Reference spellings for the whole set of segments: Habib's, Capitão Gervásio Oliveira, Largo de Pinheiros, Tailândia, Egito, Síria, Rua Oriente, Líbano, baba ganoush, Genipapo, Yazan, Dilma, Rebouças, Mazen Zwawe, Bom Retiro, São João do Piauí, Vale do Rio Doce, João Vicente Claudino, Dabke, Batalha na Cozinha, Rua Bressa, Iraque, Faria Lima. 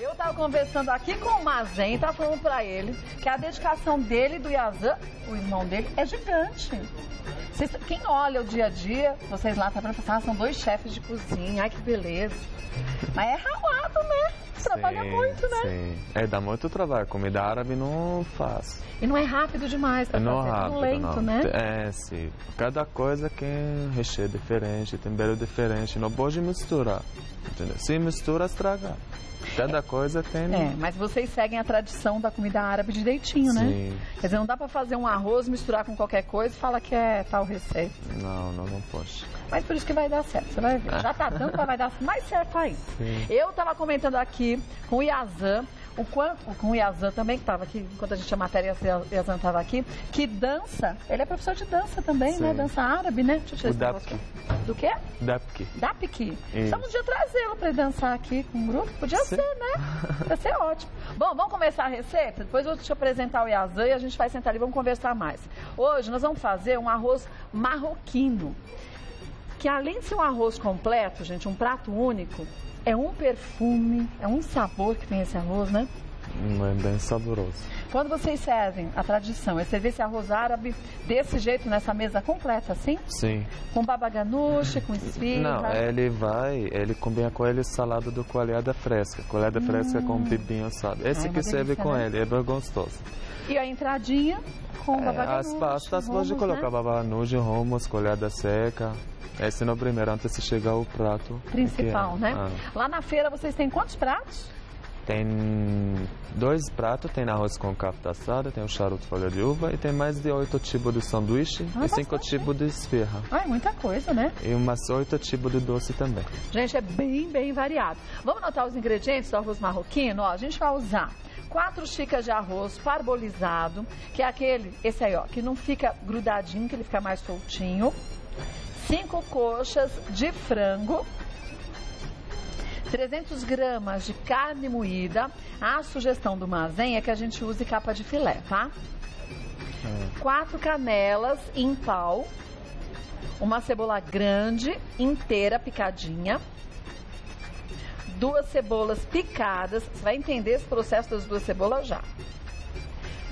Eu tava conversando aqui com o Mazen, tava falando pra ele que a dedicação dele, do Yazan, o irmão dele, é gigante. Vocês, quem olha o dia a dia, vocês lá tá pensando, ah, são dois chefes de cozinha, ai que beleza. Mas é ralado, né? Trabalha muito, né? Sim, é, dá muito trabalho, comida árabe não faz. E não é rápido demais pra fazer, é tão lento, não. Né? É, sim. Cada coisa que é recheio diferente, tempero diferente, não pode misturar, entendeu? Se mistura, estraga. Cada coisa tem... É, mas vocês seguem a tradição da comida árabe direitinho, né? Sim. Quer dizer, não dá pra fazer um arroz, misturar com qualquer coisa e falar que é tal receita. Não, não pode. Mas por isso que vai dar certo, você vai ver. Já tá dando, vai dar mais certo ainda. Sim. Eu tava comentando aqui com o Yazan, o quanto, com o Yazan também, que tava aqui, enquanto a gente tinha matéria, o Yazan tava aqui, que dança, ele é professor de dança também, sim, né? Dança árabe, né? Deixa eu tirar isso. Do quê? Dabke. Dabke. Só um dia trazê-lo pra ele dançar aqui com um grupo, podia ser, né? Vai ser ótimo. Bom, vamos começar a receita? Depois eu vou te apresentar o Yazan e a gente vai sentar ali, vamos conversar mais. Hoje nós vamos fazer um arroz marroquino, que além de ser um arroz completo, gente, um prato único, é um perfume, é um sabor que tem esse arroz, né? É bem saboroso. Quando vocês servem a tradição, é servir esse arroz árabe desse jeito, nessa mesa completa, assim? Sim. Com baba ganoush, com esfirra? Não, ele combina com ele salada do coalhada fresca. Coalhada fresca com pipinho, sabe? Esse que serve com ele, é bem gostoso. E a entradinha com baba ganoush? As pastas, pode colocar baba ganoush, hummus, coalhada seca. Esse não é o primeiro, antes de chegar o prato principal, né? Ah. Lá na feira vocês têm quantos pratos? Tem dois pratos, tem arroz com capta assada, tem o charuto folha de uva e tem mais de 8 tipos de sanduíche e 5 tipos de esfirra. Ah, é muita coisa, né? E umas 8 tipos de doce também. Gente, é bem variado. Vamos anotar os ingredientes do arroz marroquino? Ó, a gente vai usar 4 xícaras de arroz parbolizado, que é aquele, esse aí, ó, que não fica grudadinho, que ele fica mais soltinho. 5 coxas de frango, 300 gramas de carne moída. A sugestão do Mazen é que a gente use capa de filé, tá? 4 canelas em pau, uma cebola grande, inteira, picadinha, 2 cebolas picadas, você vai entender esse processo das 2 cebolas já.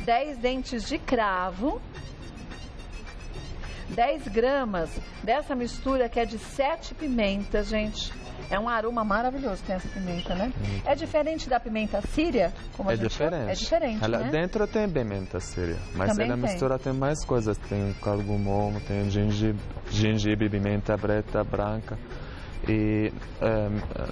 10 dentes de cravo, 10 gramas dessa mistura que é de 7 pimentas, gente. É um aroma maravilhoso que tem essa pimenta, né? É diferente da pimenta síria? Como é diferente. É diferente, ela, né? Dentro tem pimenta síria, mas também ela tem. Mistura tem mais coisas. Tem cardamomo, tem gengibre, pimenta preta, branca. E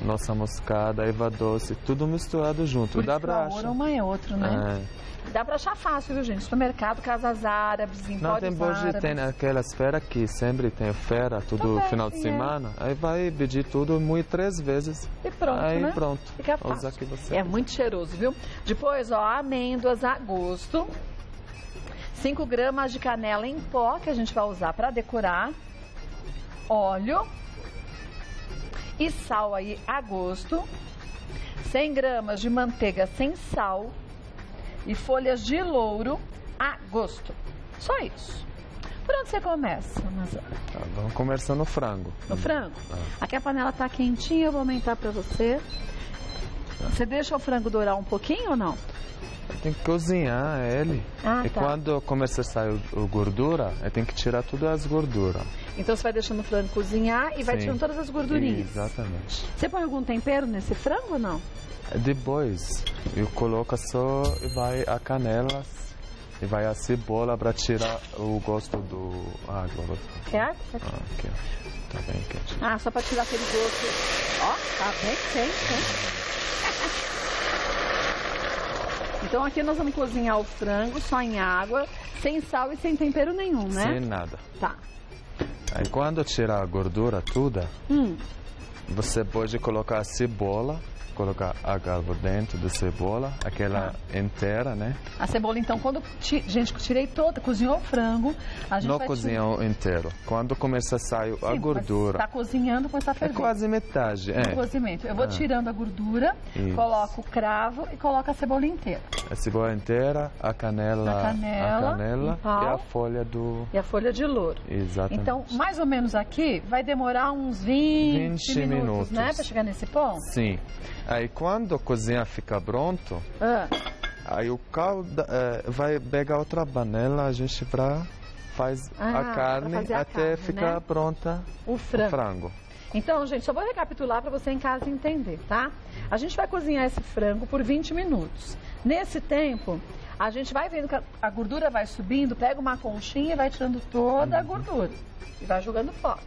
nossa moscada, erva doce, tudo misturado junto. Dá pra achar. Uma é outra, né? Dá pra achar fácil, viu, gente? Supermercado, casas árabes, em não, tem bojo, tem aquelas feiras que sempre tem feira, todo final de semana. Aí vai pedir tudo muito 3 vezes. E pronto, aí, né? Pronto. Fica fácil. Aqui você é usa. Muito cheiroso, viu? Depois, ó, amêndoas a gosto. 5 gramas de canela em pó, que a gente vai usar pra decorar. Óleo. E sal aí a gosto, 100 gramas de manteiga sem sal e folhas de louro a gosto. Só isso. Por onde você começa, Amazon? Tá, vamos começar no frango. No frango? Ah. Aqui a panela tá quentinha, eu vou aumentar pra você. Você deixa o frango dourar um pouquinho ou não? Tem que cozinhar ele. Ah, e quando começa a sair a gordura, tem que tirar todas as gorduras. Então você vai deixando o frango cozinhar e vai tirando todas as gordurinhas. Exatamente. Você põe algum tempero nesse frango ou não? Depois eu coloco só e vai a canela e vai a cebola para tirar o gosto do água. Quer água? Quer. Tá bem quente. Ah, só para tirar aquele gosto. Ó, tá bem quente, hein? Então aqui nós vamos cozinhar o frango só em água, sem sal e sem tempero nenhum, né? Sem nada. Tá. Aí quando tirar a gordura toda, você pode colocar a cebola, colocar a galva dentro da cebola, aquela inteira, né? A cebola, então, quando... Gente, tirei toda, cozinhou o frango, a gente não cozinhou inteiro. Quando começa a sair a gordura... Está cozinhando, quando está fervendo. É quase metade, é. Cozimento. Eu vou tirando a gordura, coloco o cravo e coloco a cebola inteira. A cebola inteira, a canela e a folha do... E a folha de louro. Exatamente. Então, mais ou menos aqui, vai demorar uns 20 minutos, né? Para chegar nesse ponto? Sim. Aí quando a cozinha fica pronto, aí o caldo vai pegar outra panela, a gente faz a carne até ficar, né, pronta o frango. Então, gente, só vou recapitular para você em casa entender, tá? A gente vai cozinhar esse frango por 20 minutos. Nesse tempo, a gente vai vendo que a gordura vai subindo, pega uma conchinha e vai tirando toda a gordura. E vai jogando fora.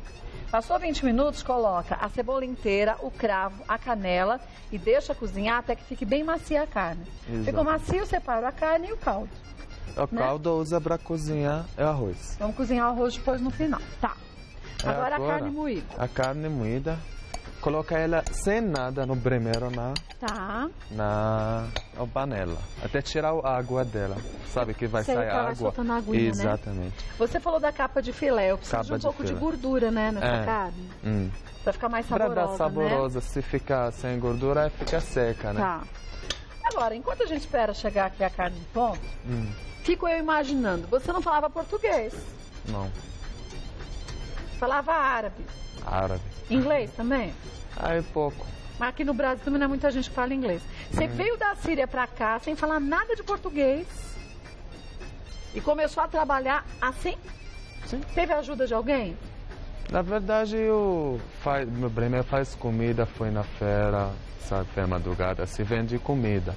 Passou 20 minutos, coloca a cebola inteira, o cravo, a canela e deixa cozinhar até que fique bem macia a carne. Exato. Ficou macio, separo a carne e o caldo. O caldo usa para cozinhar o arroz. Vamos cozinhar o arroz depois no final, tá? Agora a carne moída. A carne moída, coloca ela sem nada no primeiro na panela, até tirar a água dela, sabe que vai sair a água. Aguinha, exatamente. Né? Você falou da capa de filé, eu preciso de um pouco de gordura, né, nessa carne, para ficar mais saborosa. Para dar saborosa, né? Se ficar sem gordura, fica seca, né? Tá. Agora, enquanto a gente espera chegar aqui a carne em ponto, fico eu imaginando, você não falava português? Não. Falava árabe. Árabe. Inglês também? Ah, é pouco. Mas aqui no Brasil também não é muita gente que fala inglês. Você veio da Síria pra cá sem falar nada de português e começou a trabalhar assim? Sim. Teve ajuda de alguém? Na verdade, meu primeiro faz comida, foi na feira, sabe, feira madrugada, se vende comida.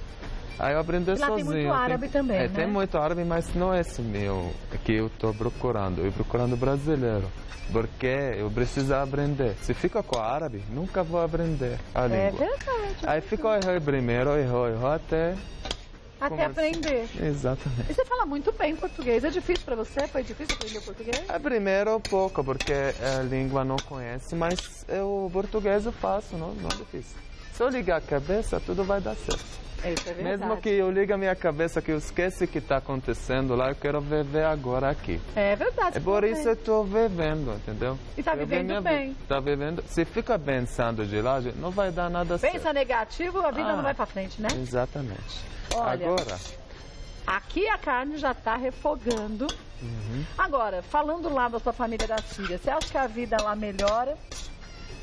Aí eu aprendi sozinho. Tem muito árabe também, né? Tem muito árabe, mas não é esse meu que eu estou procurando. Eu procurando brasileiro, porque eu preciso aprender. Se fica com árabe, nunca vou aprender a língua. É verdade. Aí ficou errou primeiro até... Até aprender. Exatamente. E você fala muito bem português. É difícil para você? Foi difícil aprender português? É, primeiro pouco, porque a língua não conhece, mas o português eu faço, não é difícil. Se eu ligar a cabeça, tudo vai dar certo. Isso é verdade. Mesmo que eu ligue a minha cabeça, que eu esqueço o que está acontecendo lá, eu quero viver agora aqui. É verdade. É por isso eu estou vivendo, entendeu? E está vivendo bem. Está vivendo. Se fica pensando de lá, não vai dar nada certo. Pensa negativo, a vida não vai para frente, né? Exatamente. Olha, agora, aqui a carne já está refogando. Agora, falando lá da sua família da Síria, você acha que a vida lá melhora?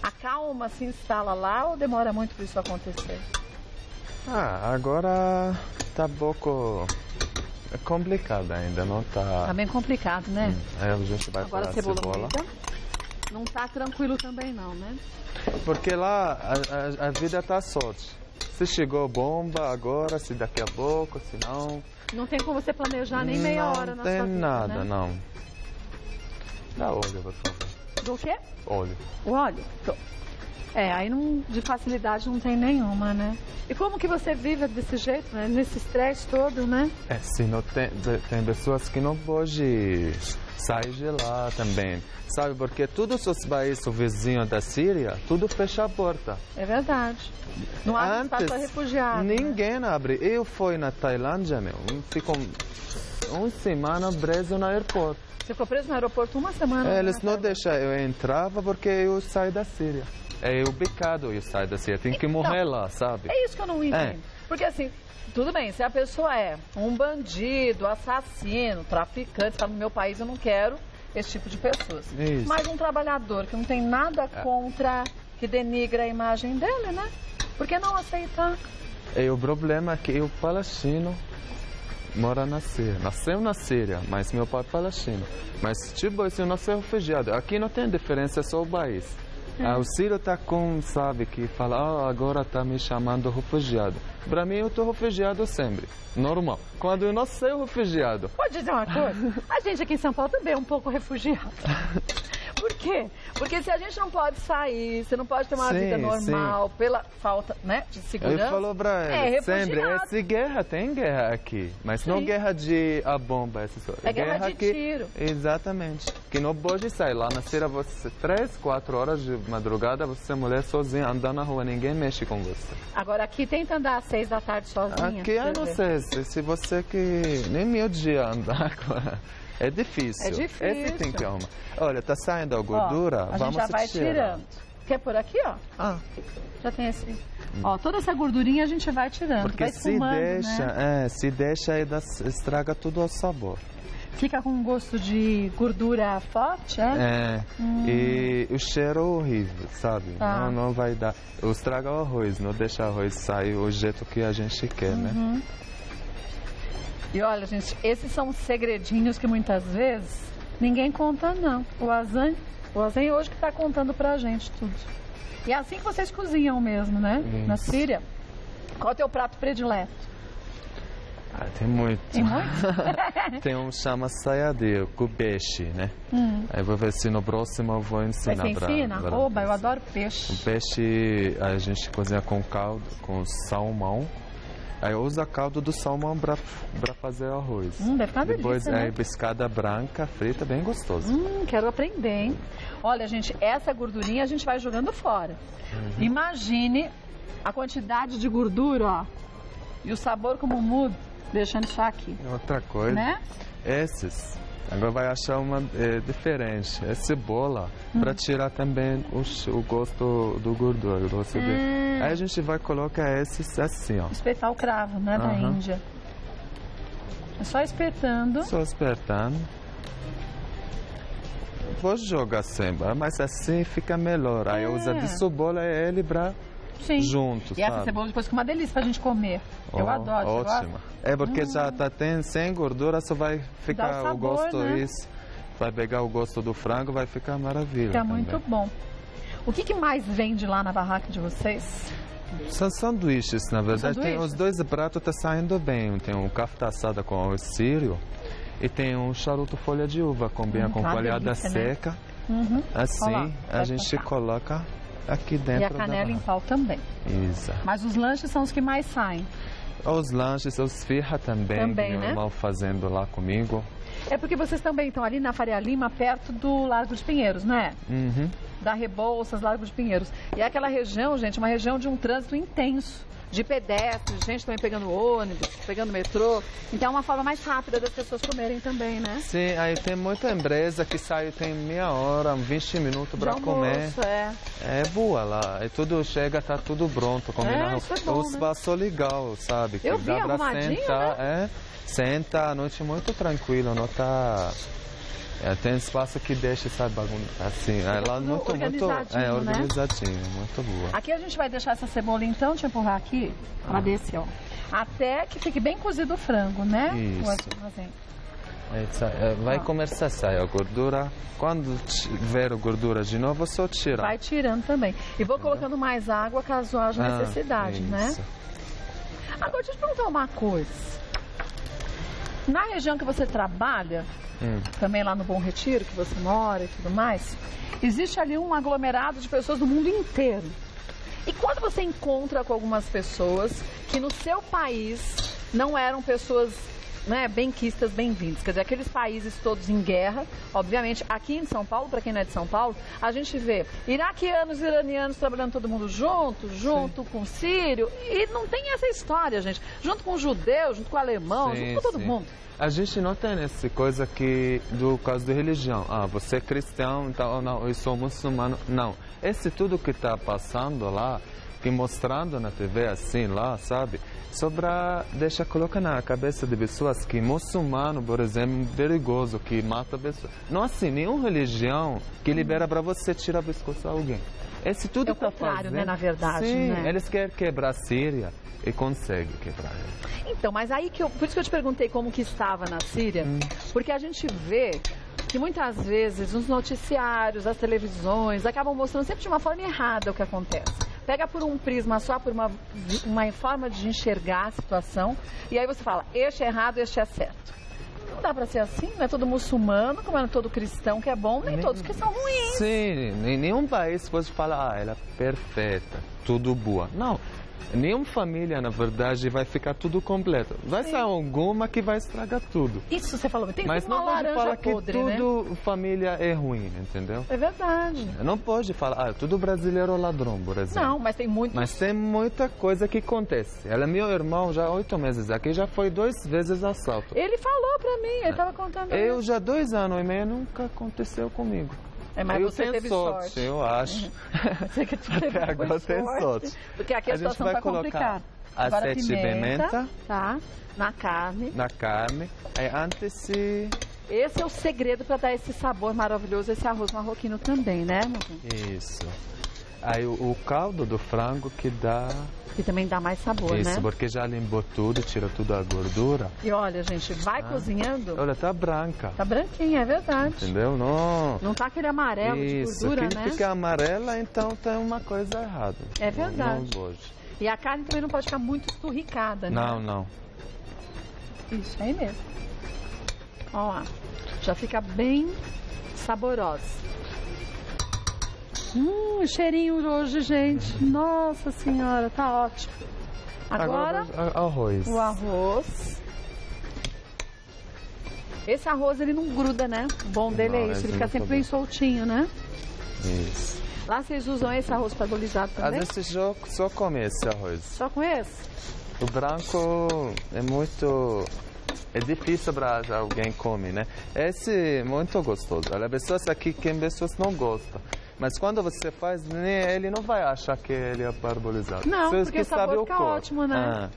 A calma se instala lá ou demora muito para isso acontecer? Ah, agora tá um pouco complicado ainda, não tá... Tá bem complicado, né? Aí a gente vai agora a cebola. Não tá tranquilo também não, né? Porque lá a vida tá sorte. Se chegou bomba agora, se daqui a pouco, se não... Não tem como você planejar nem meia hora na sua vida, nada, né? Não tem nada, não. Dá óleo, por favor. Do quê? Óleo. O óleo? É, aí não, de facilidade não tem nenhuma, né? E como que você vive desse jeito, né? Nesse estresse todo, né? É, sim, tem pessoas que não podem sair de lá também, sabe? Porque todos os países vizinhos da Síria, tudo fecha a porta. É verdade. Não há espaço para refugiado. Ninguém abre. Eu fui na Tailândia, meu, ficou uma semana preso no aeroporto. Você ficou preso no aeroporto uma semana? Eles não deixam eu entrar porque eu saio da Síria. É o pecado eu sair da Síria, tem que morrer lá, sabe? É isso que eu não entendo. Porque assim, tudo bem, se a pessoa é um bandido, assassino, traficante, está no meu país, eu não quero esse tipo de pessoas. Isso. Mas um trabalhador que não tem nada contra, que denigra a imagem dele, né? Por que não aceitar? E o problema é que o palestino mora na Síria. Nasceu na Síria, mas meu pai é palestino. Mas tipo, eu nasci refugiado. Aqui não tem diferença, é só o país. O Ciro tá com, sabe, que fala, agora tá me chamando refugiado. Pra mim, eu tô refugiado sempre, normal. Quando eu não sei o refugiado... Pode dizer uma coisa? A gente aqui em São Paulo também é um pouco refugiado. Por quê? Porque se a gente não pode sair, você não pode ter uma vida normal pela falta, né, de segurança... Eu falo pra ele, sempre, essa guerra, tem guerra aqui, mas não guerra de bomba, essas coisas. É guerra de tiro. Exatamente. Que não pode sair lá na Síria, você 3, 4 horas de madrugada, você é mulher sozinha, andando na rua, ninguém mexe com você. Agora aqui tenta andar às 6 da tarde sozinha. Aqui eu não sei, se você que... Nem meu dia andar agora. É difícil. É difícil. Esse tem que arrumar. Olha, tá saindo a gordura, a vamos tirar. A gente já vai tirando. Quer por aqui, ó? Já tem esse... Ó, toda essa gordurinha a gente vai tirando, porque vai esfumando, né? Se deixa, estraga tudo o sabor. Fica com um gosto de gordura forte, é? É. E o cheiro é horrível, sabe? Tá. Não vai dar. Eu estrago o arroz, não deixa o arroz sair do jeito que a gente quer, né? E olha, gente, esses são segredinhos que muitas vezes ninguém conta, não. O Yazan hoje que está contando pra gente tudo. E é assim que vocês cozinham mesmo, né? Isso. Na Síria. Qual é o teu prato predileto? Ah, tem muito. Tem muito? Tem um chama sayadeu, com peixe, né? Aí vou ver se no próximo eu vou ensinar. Mas você ensina? Oba, eu adoro peixe. O peixe a gente cozinha com caldo, com salmão. Aí eu uso a caldo do salmão para fazer arroz. Deve ficar depois delícia, né? Aí pescada branca, frita, bem gostoso. Quero aprender, hein? Olha, gente, essa gordurinha a gente vai jogando fora. Imagine a quantidade de gordura, ó. E o sabor como muda. Deixando isso aqui. Outra coisa. Né? Esses. Agora vai achar uma diferente. É cebola. Para tirar também o gosto do gordura. O gosto de... Aí a gente vai colocar esses assim, ó. Espetar o cravo, né? Da Índia. É só espetando. Só espetando. Vou jogar sempre, mas assim fica melhor. Aí usa de cebola e ele pra... Sim. Junto, e sabe? Essa cebola depois fica uma delícia pra gente comer. Eu adoro. Ótima. É porque já tá sem gordura, só vai ficar sabor, o gosto, né? Isso. Vai pegar o gosto do frango, vai ficar maravilha. Fica também. Muito bom. O que mais vende lá na barraca de vocês? São sanduíches, na verdade. Sanduíches? Tem os dois pratos tá saindo bem. Tem um kafta assada com arroz sírio e tem um charuto folha de uva, combina com folhada delícia, seca. Né? Assim lá, a gente coloca... aqui dentro. E a canela em pau também. Isso. Mas os lanches são os que mais saem. Os lanches, os firra também que meu irmão fazendo lá comigo. É porque vocês também estão ali na Faria Lima, perto do Largo de Pinheiros, né? Da Rebouças, Largo de Pinheiros. E é aquela região, gente, uma região de um trânsito intenso, de pedestres, gente também pegando ônibus, pegando metrô. Então é uma forma mais rápida das pessoas comerem também, né? Sim, aí tem muita empresa que sai, tem meia hora, 20 minutos para comer. É boa lá, e tudo chega, tá tudo pronto, combinando. É, isso é bom, os espaço legal, sabe? Que eu dá pra sentar, né? Senta à noite muito tranquilo, não tá... tem espaço que deixa, sabe, assim, ela é muito, organizadinho, muito boa. Aqui a gente vai deixar essa cebola, então, deixa eu empurrar aqui, pra descer, ó. Até que fique bem cozido o frango, né? Isso. Vai começar a sair a gordura, quando tiver a gordura de novo, eu só tirar. Vai tirando também. E vou colocando mais água, caso haja necessidade, né? Agora, deixa eu te perguntar uma coisa. Na região que você trabalha, também lá no Bom Retiro, que você mora e tudo mais, existe ali um aglomerado de pessoas do mundo inteiro. E quando você encontra com algumas pessoas que no seu país não eram pessoas, né, benquistas, bem-vindas, quer dizer, aqueles países todos em guerra, obviamente, aqui em São Paulo, para quem não é de São Paulo, a gente vê iraquianos, iranianos trabalhando todo mundo junto com sírio, e não tem essa história, gente, junto com judeu, junto com alemão, junto com todo mundo. A gente não tem essa coisa que, do caso de religião, você é cristão, então, não, eu sou muçulmano, não. Esse tudo que está passando lá, que mostrando na TV assim lá, sabe, só para deixar colocar na cabeça de pessoas que muçulmano, por exemplo, é perigoso, que mata pessoas. Não assim, nenhuma religião que libera para você tirar o pescoço a alguém. Esse tudo está fazendo, né, na verdade, sim, né? Eles querem quebrar a Síria e conseguem quebrar. Então, mas aí que eu, por isso que eu te perguntei como que estava na Síria, porque a gente vê que muitas vezes nos noticiários, as televisões, acabam mostrando sempre de uma forma errada o que acontece. Pega por um prisma só, por uma forma de enxergar a situação, e aí você fala, este é errado, este é certo. Não dá para ser assim, não é todo muçulmano, como é todo cristão que é bom, nem todos que são ruins. Sim, nenhum país pode falar, ela é perfeita, tudo boa. Não, nenhuma família, na verdade, vai ficar tudo completo. Vai sair alguma que vai estragar tudo. Isso você falou, tem mas uma laranja podre, né? Mas não pode falar que tudo família é ruim, entendeu? É verdade. Não pode falar, tudo brasileiro é ladrão, por exemplo. Não, mas tem muito... Mas tem muita coisa que acontece. Ela, meu irmão, já há 8 meses aqui, já foi 2 vezes assalto. Ele falou pra mim, ele tava contando. Eu já 2 anos e meio, nunca aconteceu comigo. É, mas eu você teve sorte, eu acho. Você que teve agora tem sorte. Porque aqui a situação está complicada. Agora azeite, pimenta, tá? Na carne. Aí antes Esse é o segredo para dar esse sabor maravilhoso, esse arroz marroquino também, né, Mazen? Isso. Aí o caldo do frango que dá... Que também dá mais sabor, isso, né? Isso, porque já limpou tudo, tirou tudo a gordura. E olha, gente, vai cozinhando... Olha, tá branca. Tá branquinha, é verdade. Entendeu? Não... Não tá aquele amarelo isso, de gordura, né? Isso, fica amarela, então tem uma coisa errada. É verdade. Não pode. E a carne também não pode ficar muito esturricada, né? Não, não. Isso, aí mesmo. Ó lá, já fica bem saborosa. Cheirinho hoje, gente. Nossa senhora, tá ótimo. Agora arroz. O arroz. Esse arroz, ele não gruda, né? O bom dele é isso, ele fica sempre bem soltinho, né? Isso. Lá vocês usam esse arroz parbolizado também? Às vezes eu só come esse arroz. Só com esse? O branco é muito... É difícil para alguém comer, né? Esse é muito gostoso. Olha, pessoas aqui, quem pessoas não gostam. Mas quando você faz, ele não vai achar que ele é parbolizado. Não, você porque o sabor fica ótimo, né?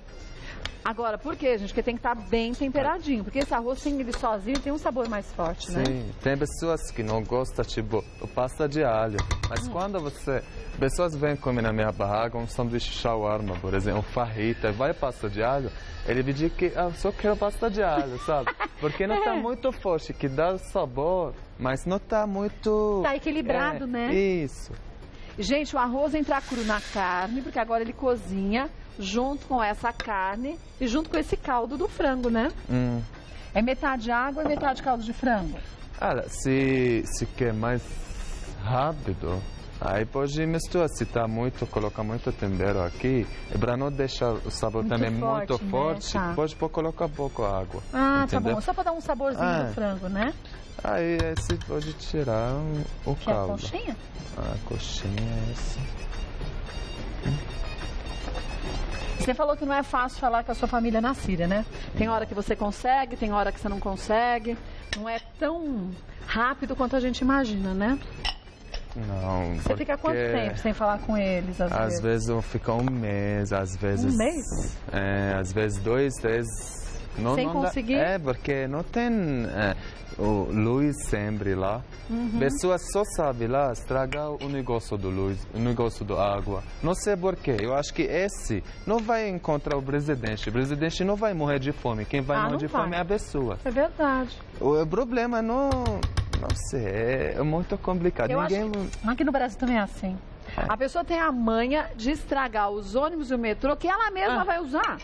Agora, por quê, gente? Porque tem que estar bem temperadinho. Porque esse arroz, sem ele sozinho, tem um sabor mais forte, né? Sim, tem pessoas que não gostam, tipo, pasta de alho. Mas quando você... Pessoas vêm comer na minha barraga um sanduíche shawarma, por exemplo, farrita, vai pasta de alho, ele me diz que só quero pasta de alho, sabe? Porque não está muito forte, que dá sabor, mas não está muito... Está equilibrado, né? Isso. Gente, o arroz entra cru na carne, porque agora ele cozinha junto com essa carne e junto com esse caldo do frango, né? É metade água e metade caldo de frango? Olha, se quer mais rápido... Aí pode misturar, se tá muito, colocar muito tempero aqui, para não deixar o sabor muito também forte, muito forte, né? Tá. Pode colocar pouco água. Ah, entendeu? Tá bom, só para dar um saborzinho do frango, né? Aí você pode tirar o caldo. Quer a coxinha? Ah, a coxinha é essa. Você falou que não é fácil falar com a sua família na Síria, né? Tem hora que você consegue, tem hora que você não consegue. Não é tão rápido quanto a gente imagina, né? Não, você fica quanto tempo sem falar com eles? Às vezes eu fico um mês, às vezes... Um mês? É, às vezes 2, 3... Não, sem conseguir? Dá, porque não tem luz sempre lá. Pessoas só sabem lá estragar o negócio do luz, o negócio da água. Não sei porquê. Eu acho que esse não vai encontrar o presidente. O presidente não vai morrer de fome. Quem vai morrer de fome é a pessoa. É verdade. O problema não... Nossa, é muito complicado. Aqui no Brasil também é assim. A pessoa tem a manha de estragar os ônibus e o metrô que ela mesma vai usar.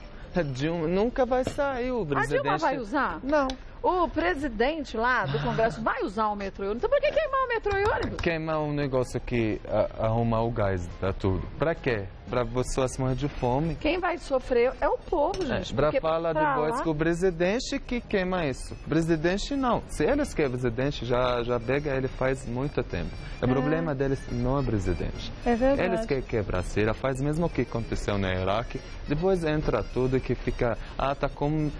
Nunca vai sair o presidente. A Dilma vai usar? Não. O presidente lá do Congresso vai usar o metrô e ônibus. Então por que queimar o metrô e ônibus? Queimar um negócio que arruma o gás para tudo. Para quê? Para pessoas morrer de fome. Quem vai sofrer é o povo, gente. Para falar depois que o presidente que queima isso. Presidente não. Se eles querem presidente, já pega ele faz muito tempo. O problema deles não é presidente. É verdade. Eles querem quebrar a Síria, faz mesmo o que aconteceu no Iraque. Depois entra tudo que fica... tá com...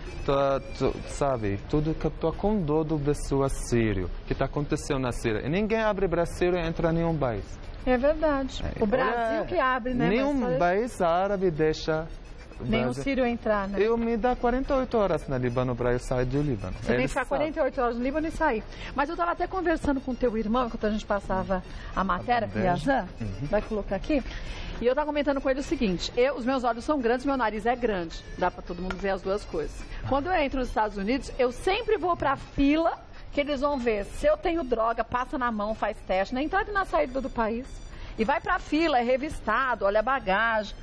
sabe? Tudo que tá com dor do pessoa sírio. Que tá acontecendo na Síria. E ninguém abre Brasil e entra em nenhum país. É verdade. O Brasil que abre, né? Nenhum país árabe deixa... Nenhum sírio entrar, né? Eu me dá 48 horas no Líbano para eu sair do Líbano. Você tem que ficar 48 horas no Líbano e sair. Mas eu estava até conversando com o teu irmão, enquanto a gente passava a matéria, o Yazan, vai colocar aqui. E eu estava comentando com ele o seguinte, os meus olhos são grandes, meu nariz é grande. Dá para todo mundo ver as duas coisas. Quando eu entro nos Estados Unidos, eu sempre vou para a fila... que eles vão ver se eu tenho droga, passa na mão, faz teste, na entrada e na saída do país. E vai para a fila, é revistado, olha a bagagem.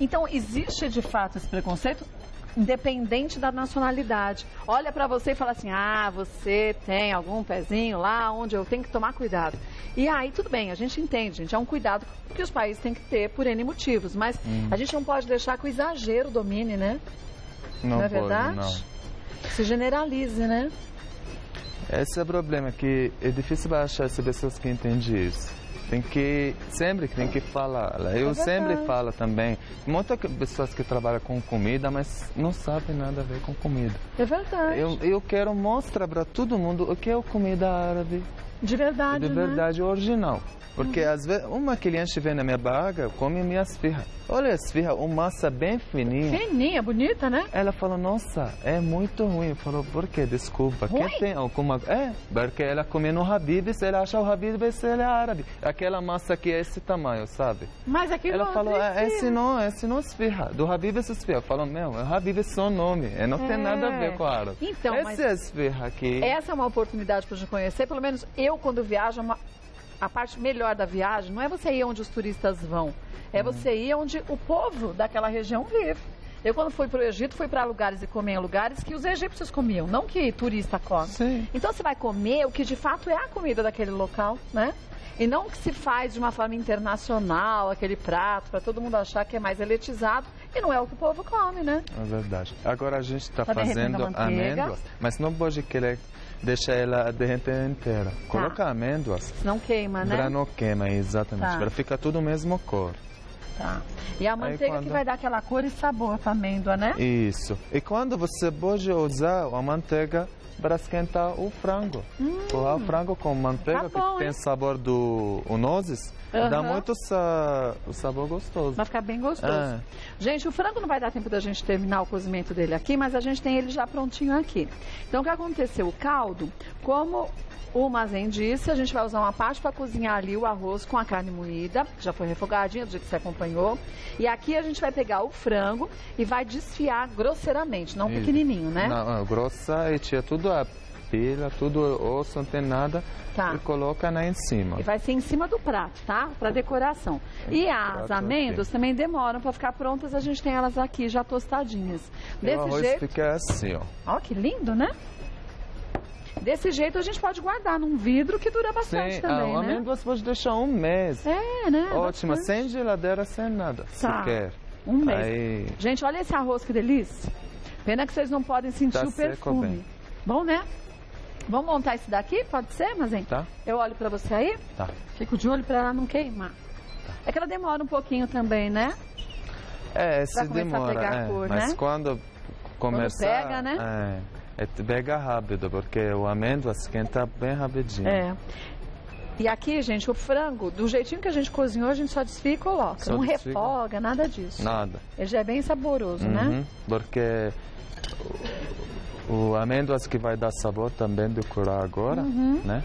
Então, existe de fato esse preconceito, independente da nacionalidade. Olha para você e fala assim, você tem algum pezinho lá onde eu tenho que tomar cuidado. E aí, tudo bem, a gente entende, gente, é um cuidado que os países têm que ter por N motivos. Mas a gente não pode deixar que o exagero domine, né? Não é verdade? Não. Se generalize, né? Esse é o problema, que é difícil achar essas pessoas que entendem isso. Tem que, sempre tem que falar. Eu sempre falo também. Muitas pessoas que trabalham com comida, mas não sabem nada a ver com comida. É verdade. Eu quero mostrar para todo mundo o que é comida árabe. De verdade, né? De verdade, original. Porque às vezes, uma cliente vem na minha barraga, come minhas firras. Olha essa esfirra, uma massa bem fininha. Fininha, bonita, né? Ela falou, nossa, é muito ruim. Eu falei, por quê? Desculpa. Ruim? Que tem alguma... É, porque ela comeu no Habib's, ela acha o Habib's, ele é árabe. Aquela massa que é esse tamanho, sabe? Mas aqui ela não falou, é, esse não é esfirra. Do Habib's esfirra. Falou, meu, Habib's é só nome. Não tem nada a ver com árabe. Então, essa é esfirra aqui. Essa é uma oportunidade para a gente conhecer. Pelo menos eu, quando viajo, a parte melhor da viagem não é você ir onde os turistas vão. É você ir onde o povo daquela região vive. Eu, quando fui para o Egito, fui para lugares e comi em lugares que os egípcios comiam, não que turista come. Sim. Então, você vai comer o que, de fato, é a comida daquele local, né? E não o que se faz de uma forma internacional, aquele prato, para todo mundo achar que é mais elitizado, e não é o que o povo come, né? É verdade. Agora, a gente está fazendo amêndoas, mas não pode querer... Deixa ela derreter inteira. Tá. Coloca amêndoas. Não queima, né? Para não queima, exatamente. Tá. Para ficar tudo a mesma cor. Tá. E a manteiga que vai dar aquela cor e sabor para a amêndoa, né? Isso. E quando você pode usar a manteiga para esquentar o frango. O frango com manteiga, tá bom, que tem sabor do nozes, dá muito sabor gostoso. Vai ficar bem gostoso. É. Gente, o frango não vai dar tempo da gente terminar o cozimento dele aqui, mas a gente tem ele já prontinho aqui. Então, o que aconteceu? O caldo, como o Mazen disse, a gente vai usar uma parte para cozinhar ali o arroz com a carne moída, que já foi refogadinha, do jeito que você acompanhou. E aqui a gente vai pegar o frango e vai desfiar grosseiramente, não pequenininho, né? Não, grossa e tira tudo a pila, tudo o osso, não tem nada. Tá. E coloca lá em cima. E vai ser em cima do prato, tá? Para decoração. E as amêndoas também demoram para ficar prontas, a gente tem elas aqui já tostadinhas. Desse jeito... O arroz fica assim, ó. Ó, que lindo, né? Desse jeito a gente pode guardar num vidro que dura bastante. Sim, também, né? Amêndoas você pode deixar um mês. É, né? Ótima, bastante. Sem geladeira, sem nada, tá. Se quer. Um mês. Aí... Gente, olha esse arroz, que delícia. Pena que vocês não podem sentir o perfume. Bem. Bom, né? Vamos montar esse daqui? Pode ser, Mazen? Tá. Eu olho pra você aí? Tá. Fico de olho pra ela não queimar. Tá. É que ela demora um pouquinho também, né? É, se demora. A pegar a cor, mas né? Quando começar... Quando pega, né? É. Pega rápido, porque o amêndoa esquenta bem rapidinho. É. E aqui, gente, o frango, do jeitinho que a gente cozinhou, a gente só desfia e coloca. Só não desfia. Refoga, nada disso. Nada. Ele já é bem saboroso, né? Porque o amêndoa que vai dar sabor também do curá agora, né?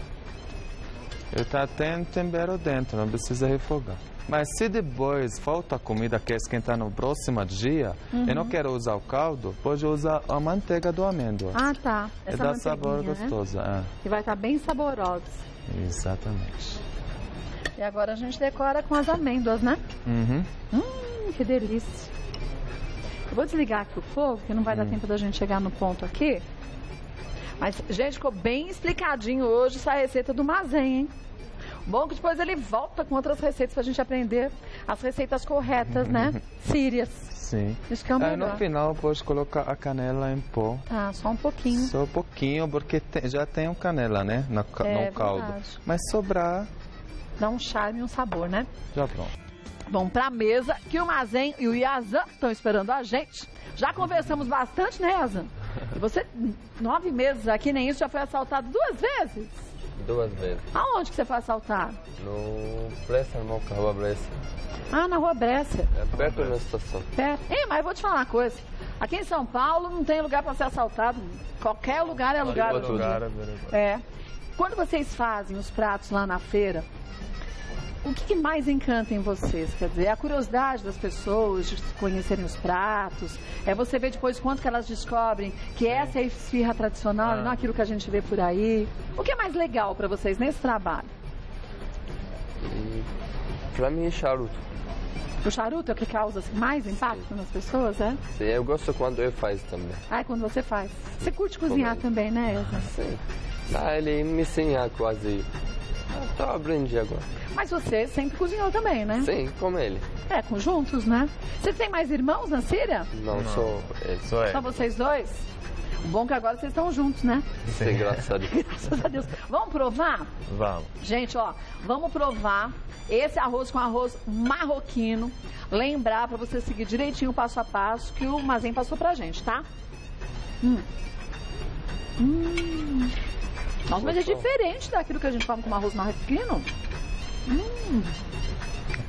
Eu tenho tempero dentro, não precisa refogar. Mas se depois falta comida que esquentar no próximo dia, eu não quero usar o caldo, pode usar a manteiga do amêndoa. Ah, tá. Essa dá sabor gostoso. Né? É. E vai estar bem saborosa. Exatamente. E agora a gente decora com as amêndoas, né? Que delícia. Eu vou desligar aqui o fogo, porque não vai dar tempo da gente chegar no ponto aqui. Mas, gente, ficou bem explicadinho hoje essa receita do Mazen, hein? Bom que depois ele volta com outras receitas pra gente aprender as receitas corretas, né? Sírias. Sim. Isso que é o melhor. Aí no final pode colocar a canela em pó. Ah, só um pouquinho. Só um pouquinho, porque já tem o canela, né? No caldo. Verdade. Mas sobrar... Dá um charme e um sabor, né? Já pronto. Vão pra mesa, que o Mazen e o Yazan estão esperando a gente. Já conversamos bastante, né, Yazan? E você, 9 meses aqui, nem isso, já foi assaltado 2 vezes? 2 vezes. Aonde que você foi assaltado? No Bressa, irmão, na Rua Bressa. Ah, na Rua Bressa. É perto da estação. Perto. Ei, mas eu vou te falar uma coisa. Aqui em São Paulo não tem lugar pra ser assaltado. Qualquer lugar é lugar. Qualquer lugar é. Quando vocês fazem os pratos lá na feira, o que mais encanta em vocês? Quer dizer, a curiosidade das pessoas de conhecerem os pratos, é você ver depois quanto que elas descobrem que essa é a esfirra tradicional e não aquilo que a gente vê por aí. O que é mais legal para vocês nesse trabalho? Para mim é charuto. O charuto é o que causa mais impacto nas pessoas, é? Sim, eu gosto quando eu faço também. Ah, é quando você faz. Você curte cozinhar também, né? Sim. Ah, ele me ensina quase... Então eu aprendi agora. Mas você sempre cozinhou também, né? Sim, como ele. É, juntos, né? Você tem mais irmãos na Síria? Não, sou ele. Só vocês dois? O bom é que agora vocês estão juntos, né? Sim, graças a Deus. Graças a Deus. Vamos provar? Vamos. Gente, ó, vamos provar esse arroz com arroz marroquino. Lembrar pra você seguir direitinho o passo a passo que o Mazen passou pra gente, tá? Nossa, mas é diferente daquilo que a gente come com arroz marroquino.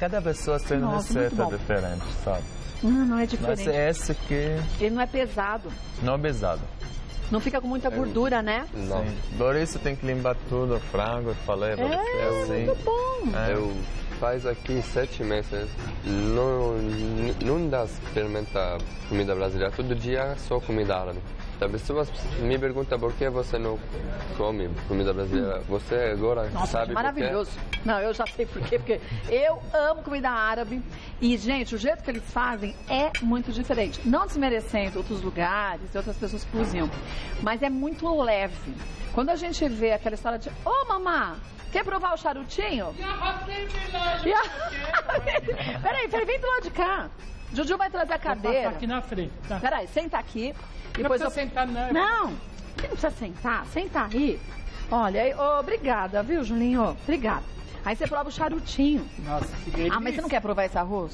cada pessoa tem uma receita diferente, sabe? Não é diferente. Mas é esse que... Ele não é pesado. Não é pesado. Não fica com muita gordura, né? Não. Sim. Por isso tem que limpar tudo, frango, falei. É assim. Muito bom. É. Eu faz aqui 7 meses. Não dá experimentar comida brasileira. Todo dia só comida árabe. As pessoas me perguntam por que você não come comida brasileira. Você agora sabe maravilhoso. Por quê? Não, eu já sei por quê, porque eu amo comida árabe. E, gente, o jeito que eles fazem é muito diferente. Não desmerecendo outros lugares e outras pessoas que cozinham, mas é muito leve. Quando a gente vê aquela história de, ô, mamá, quer provar o charutinho? Peraí, vem do lado de cá. Juju vai trazer a cadeira. Aqui na frente, tá? Peraí, senta aqui. Depois não precisa sentar, não. Não, você não precisa sentar. Senta aí. Olha, aí, obrigada, viu, Julinho? Obrigada. Aí você prova o charutinho. Nossa, que delícia. Ah, mas você não quer provar esse arroz?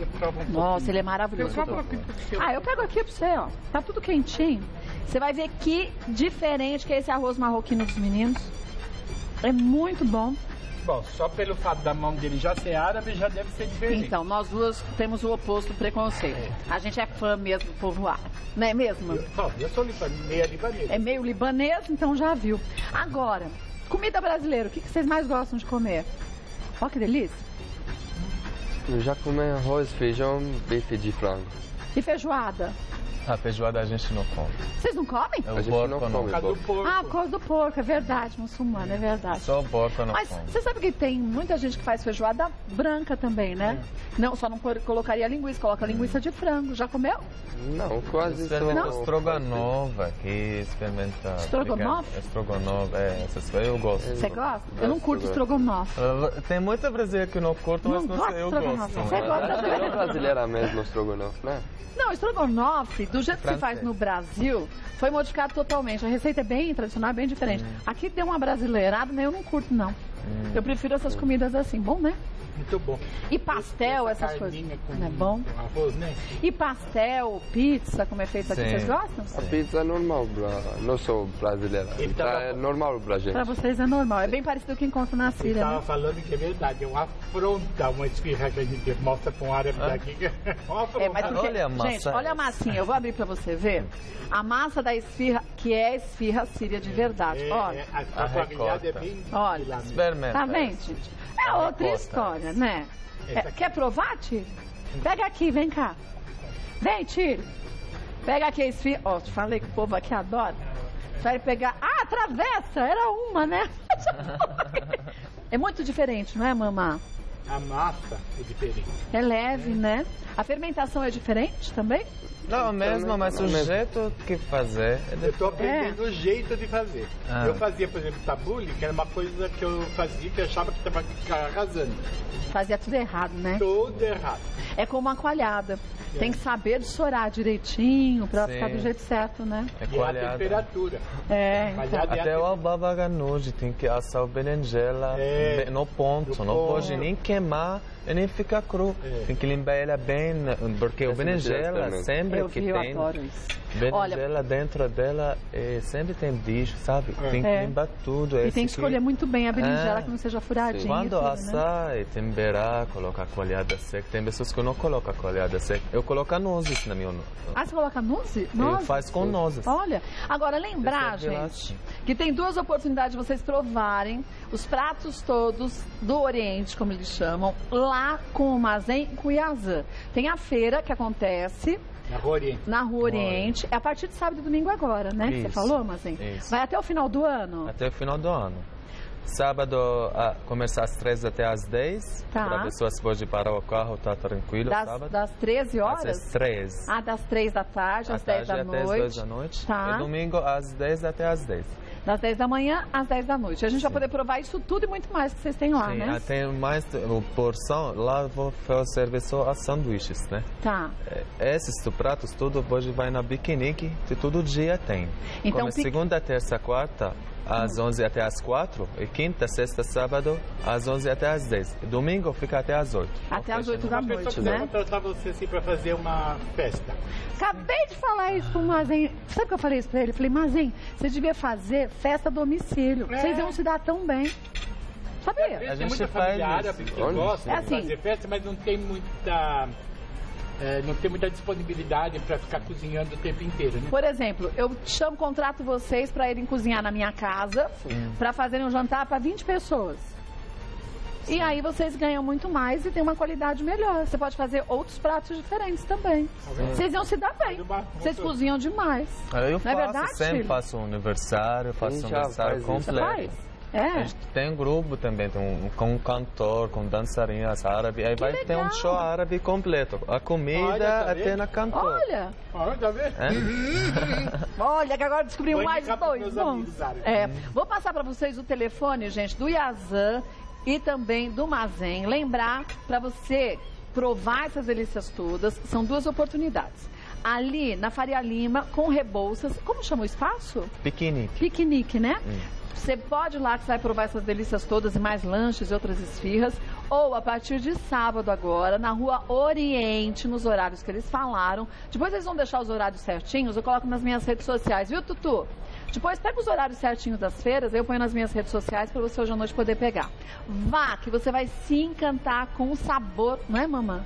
Eu provo um pouquinho. Nossa, ele é maravilhoso. Eu pego aqui pra você, ó. Tá tudo quentinho. Você vai ver que diferente que é esse arroz marroquino dos meninos. É muito bom. Bom, só pelo fato da mão dele já ser árabe, já deve ser diferente. Então, nós duas temos o oposto do preconceito. É. A gente é fã mesmo do povo árabe, não é mesmo? Eu sou meio libanês. É meio libanês, então já viu. Agora, comida brasileira, o que vocês mais gostam de comer? Olha que delícia. Eu já comi arroz, feijão, bife de frango. E feijoada? A feijoada a gente não come. Vocês não comem? É o porco, não. Ah, por causa do porco, é verdade, muçulmano, é verdade. Só o porco não come. Mas você sabe que tem muita gente que faz feijoada branca também, né? É. Não, só não colocaria linguiça, coloca linguiça de frango. Já comeu? Não, quase não. Estrogonofe aqui, experimenta. Estrogonofe? Estrogonofe, eu gosto. Você gosta? Eu não curto estrogonofe. Tem muita brasileira que não curto, mas eu gosto. Você gosta? É brasileira mesmo estrogonofe, né? Não, estrogonofe, do jeito que se faz no Brasil, foi modificado totalmente. A receita é bem tradicional, é bem diferente. Aqui tem uma brasileirada, mas eu não curto, não. Eu prefiro essas comidas assim. Bom, né? Muito bom. E pastel, essas coisas. Não é bom? Arroz, né? E pastel, pizza, como é feito aqui, vocês gostam? A pizza é normal, não sou brasileira. Então, é normal pra gente. Pra vocês é normal, é bem parecido com o que encontra na Síria. Eu estava falando que é verdade, é uma afronta, uma esfirra que a gente mostra pra um árabe daqui. Olha a massa. Gente, olha a massinha, eu vou abrir pra você ver. A massa da esfirra, que é esfirra síria de verdade. Olha. A recota. Olha. Experimenta. Tá vendo, gente? É outra história. Né? Quer provar, Tiro? Pega aqui, vem cá. Vem, Tiro. Pega aqui a esfirra. Ó, te falei que o povo aqui adora. Vai pegar... Ah, travessa! Era uma, né? É muito diferente, não é, mamá? A massa é diferente. É leve, né? A fermentação é diferente também? Não, mesmo, mas o jeito que fazer... Eu tô aprendendo o jeito de fazer. Eu fazia, por exemplo, tabule, que era uma coisa que eu fazia que eu achava que estava arrasando. Fazia tudo errado, né? Tudo errado. É como uma coalhada. É. Tem que saber dessorar direitinho pra ficar do jeito certo, né? É coalhada. E a temperatura. É. Então. Até o baba ganoush tem que assar o berinjela no ponto. Não pode nem queimar e nem ficar cru. É. Tem que limpar ela bem, porque o berinjela sempre... Eu adoro isso. Berinjela dentro dela sempre tem bicho, sabe? Tem que limpar tudo. E tem que escolher muito bem a berinjela que não seja furadinha. Quando tudo, assar e temperar, colocar colhada seca. Tem pessoas que não colocam colhada seca. Eu coloco nozes na minha... Ah, você coloca nozes? Eu faço com nozes. Olha, agora lembrar, gente, que tem 2 oportunidades de vocês provarem os pratos todos do Oriente, como eles chamam, lá com o Mazen Yazan. Tem a feira que acontece... Na Rua Oriente. Na Rua Oriente. É a partir de sábado e domingo agora, né? Isso. Que você falou, Mazen? Isso. Vai até o final do ano? Até o final do ano. Sábado, começar às 13 até às 10. Tá. Para pessoas podem parar o carro, tá tranquilo. Das 13 horas? Às 13. Ah, das 3 da tarde, às 10 da noite. Às 10 da noite. Tá. E domingo, às 10 até às 10. Das 10 da manhã às 10 da noite. A gente vai poder provar isso tudo e muito mais que vocês têm lá, né? Tem mais porção. Lá vou servir só as sanduíches, né? Tá. Esses pratos, tudo hoje vai na piquenique, que todo dia tem. Então, como segunda, terça, quarta, às 11 até às 4. E quinta, sexta, sábado, às 11 até às 10. E domingo fica até às 8. Até às 8 da noite, né? Eu vou tratar você assim pra fazer uma festa. Acabei de falar isso pro Mazen. Sabe o que eu falei isso pra ele? Eu falei, Mazen, você devia fazer festa a domicílio. Vocês vão se dar tão bem. Sabia? A gente faz isso. A pessoa gosta de fazer festa, mas não tem muita... não tem muita disponibilidade para ficar cozinhando o tempo inteiro, né? Por exemplo, eu chamo, contrato vocês para irem cozinhar na minha casa, para fazerem um jantar para 20 pessoas. Sim. E aí vocês ganham muito mais e tem uma qualidade melhor. Você pode fazer outros pratos diferentes também. Sim. Vocês iam se dar bem. Vocês cozinham demais. Eu faço, não é verdade, sempre faço um aniversário, faço um aniversário completo. É. A gente tem um grupo também, com um cantor, com dançarinas árabes. Aí que vai ter um show árabe completo. A comida, olha, até na cantora. Olha! Olha, tá vendo? É. Olha, que agora descobriu mais dois. Vou passar para vocês o telefone, gente, do Yazan e também do Mazen. Lembrar, para você provar essas delícias todas, são duas oportunidades. Ali, na Faria Lima, com Rebouças. Como chama o espaço? Piquenique. Piquenique, né? Você pode ir lá que você vai provar essas delícias todas e mais lanches e outras esfirras. Ou a partir de sábado agora, na Rua Oriente, nos horários que eles falaram. Depois eles vão deixar os horários certinhos, eu coloco nas minhas redes sociais, viu, Tutu? Depois pega os horários certinhos das feiras, eu ponho nas minhas redes sociais para você hoje à noite poder pegar. Vá, que você vai se encantar com o sabor, não é, mamãe?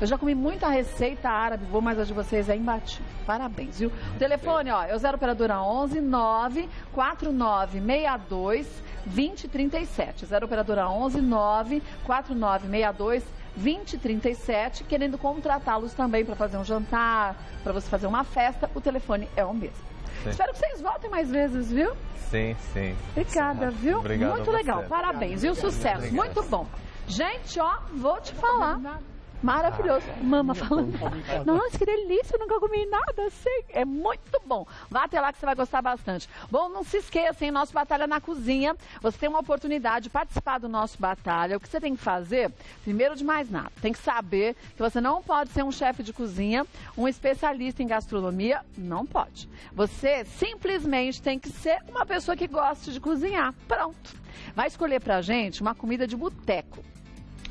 Eu já comi muita receita árabe, vou, mas a de vocês é imbatível. Parabéns, viu? O telefone, ó, é o 0 operadora 11 94962 2037. 0 operadora 11 94962 2037. Querendo contratá-los também para fazer um jantar, para você fazer uma festa, o telefone é o mesmo. Sim. Espero que vocês voltem mais vezes, viu? Sim, sim. Obrigada, viu? Obrigado. Muito legal, parabéns, viu? Sucesso, obrigado. Muito bom. Gente, ó, vou te falar. Maravilhoso. Mama falando. Nossa, que delícia, eu nunca comi nada assim. É muito bom. Vá até lá que você vai gostar bastante. Bom, não se esqueça, hein? Nosso Batalha na Cozinha. Você tem uma oportunidade de participar do nosso Batalha. O que você tem que fazer? Primeiro de mais nada, tem que saber que você não pode ser um chefe de cozinha, um especialista em gastronomia. Não pode. Você simplesmente tem que ser uma pessoa que goste de cozinhar. Pronto. Vai escolher pra gente uma comida de boteco.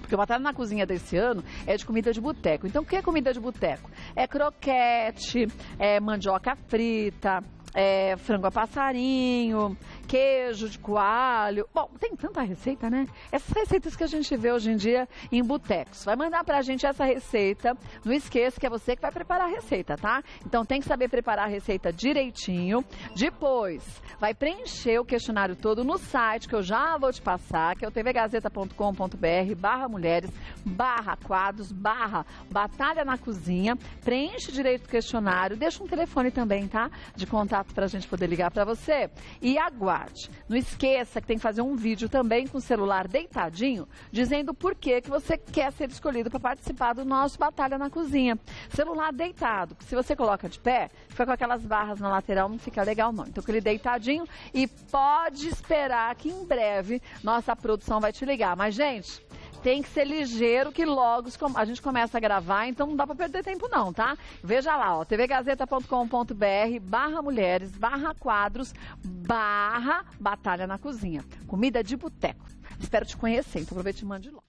Porque o Batalha na Cozinha desse ano é de comida de boteco. Então, o que é comida de boteco? É croquete, é mandioca frita, é frango a passarinho, queijo de coalho. Bom, tem tanta receita, né? Essas receitas que a gente vê hoje em dia em botecos. Vai mandar pra gente essa receita. Não esqueça que é você que vai preparar a receita, tá? Então tem que saber preparar a receita direitinho. Depois, vai preencher o questionário todo no site, que eu já vou te passar, que é o tvgazeta.com.br/mulheres/quadros/Batalha na Cozinha. Preenche direito o questionário. Deixa um telefone também, tá? De contato pra gente poder ligar pra você. E aguarde. Não esqueça que tem que fazer um vídeo também com o celular deitadinho, dizendo por que você quer ser escolhido para participar do nosso Batalha na Cozinha. Celular deitado, porque se você coloca de pé, fica com aquelas barras na lateral, não fica legal não. Então, aquele deitadinho, e pode esperar que em breve nossa produção vai te ligar. Mas, gente, tem que ser ligeiro que logo a gente começa a gravar, então não dá para perder tempo não, tá? Veja lá, ó, tvgazeta.com.br/mulheres/quadros/Batalha na Cozinha. Comida de boteco. Espero te conhecer, então aproveite e mande logo.